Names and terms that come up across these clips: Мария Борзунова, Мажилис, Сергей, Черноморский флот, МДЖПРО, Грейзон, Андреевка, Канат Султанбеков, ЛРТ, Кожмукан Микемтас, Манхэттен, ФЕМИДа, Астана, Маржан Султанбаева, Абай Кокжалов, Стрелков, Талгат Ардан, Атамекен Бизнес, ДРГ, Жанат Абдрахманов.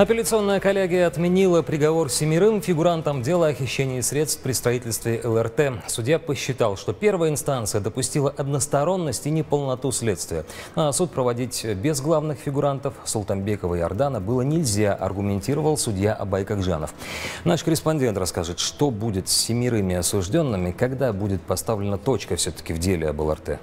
Апелляционная коллегия отменила приговор 7 фигурантам дела о хищении средств при строительстве ЛРТ. Судья посчитал, что первая инстанция допустила односторонность и неполноту следствия. А суд проводить без главных фигурантов Султанбекова и Ардана было нельзя, аргументировал судья Абай Кокжалов. Наш корреспондент расскажет, что будет с 7 осужденными, когда будет поставлена точка все-таки в деле об ЛРТ.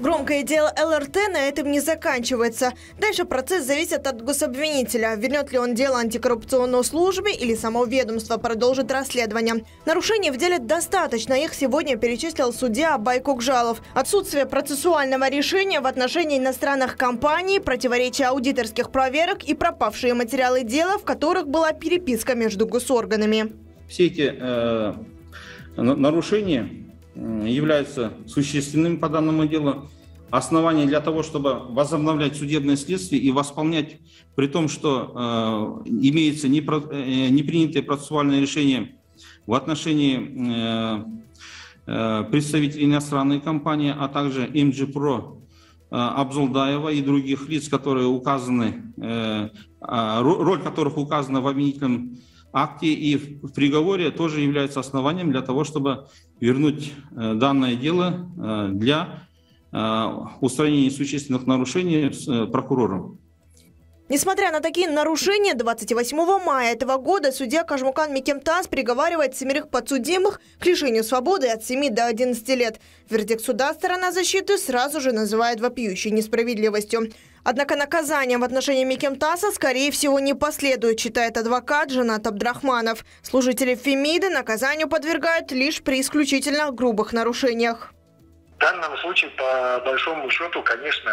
Громкое дело ЛРТ на этом не заканчивается. Дальше процесс зависит от гособвинителя. Вернет ли он дело антикоррупционной службе или само ведомство продолжит расследование. Нарушений в деле достаточно. Их сегодня перечислил судья Абай Кокжалов. Отсутствие процессуального решения в отношении иностранных компаний, противоречие аудиторских проверок и пропавшие материалы дела, в которых была переписка между госорганами. Все эти нарушения являются существенными по данному делу. Оснований для того, чтобы возобновлять судебное следствие и восполнять, при том, что имеется непринятое процессуальное решение в отношении представителей иностранной компании, а также МДЖПРО Абзулдаева и других лиц, которые указаны, роль которых указана в обвинительном акте и в приговоре, тоже является основанием для того, чтобы вернуть данное дело для устранения существенных нарушений с прокурором. Несмотря на такие нарушения, 28 мая этого года судья Кожмукан Микемтас приговаривает 7 подсудимых к лишению свободы от 7 до 11 лет. Вердикт суда сторона защиты сразу же называет вопиющей несправедливостью. Однако наказание в отношении Микемтаса, скорее всего, не последует, считает адвокат Жанат Абдрахманов. Служители ФЕМИДа наказанию подвергают лишь при исключительно грубых нарушениях. В данном случае, по большому счету, конечно,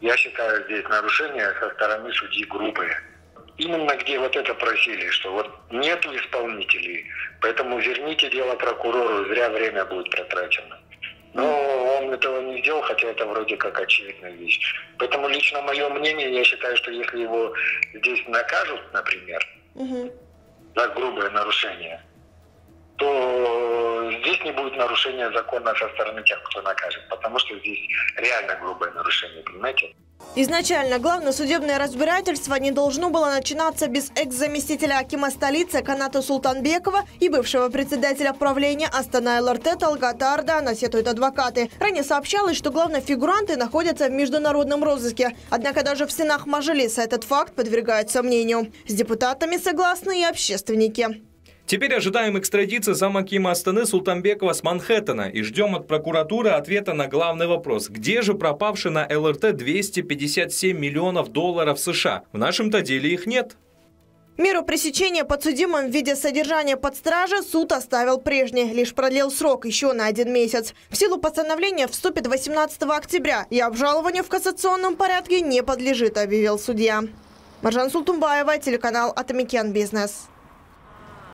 я считаю, здесь нарушения со стороны судьи грубые. Именно где вот это просили, что вот нет исполнителей, поэтому верните дело прокурору, зря время будет протрачено. Но он этого не сделал, хотя это вроде как очевидная вещь. Поэтому лично мое мнение, я считаю, что если его здесь накажут, например, за грубое нарушение, то здесь не будет нарушения закона со стороны тех, кто накажет, потому что здесь реально грубое нарушение, понимаете? Изначально главное судебное разбирательство не должно было начинаться без экс-заместителя акима столицы Каната Султанбекова и бывшего председателя правления Астана ЛРТ Талгата Ардана, сетуют адвокаты. Ранее сообщалось, что главные фигуранты находятся в международном розыске. Однако даже в стенах Мажилиса этот факт подвергает сомнению. С депутатами согласны и общественники. Теперь ожидаем экстрадиции замкима Астаны Султанбекова с Манхэттена и ждем от прокуратуры ответа на главный вопрос. Где же пропавшие на ЛРТ 257 миллионов долларов США? В нашем-то деле их нет. Меру пресечения подсудимым в виде содержания под стражей суд оставил прежний, лишь продлил срок еще на 1 месяц. В силу постановления вступит 18 октября и обжалованию в кассационном порядке не подлежит, объявил судья. Маржан Султанбаева, телеканал Атамекен Бизнес.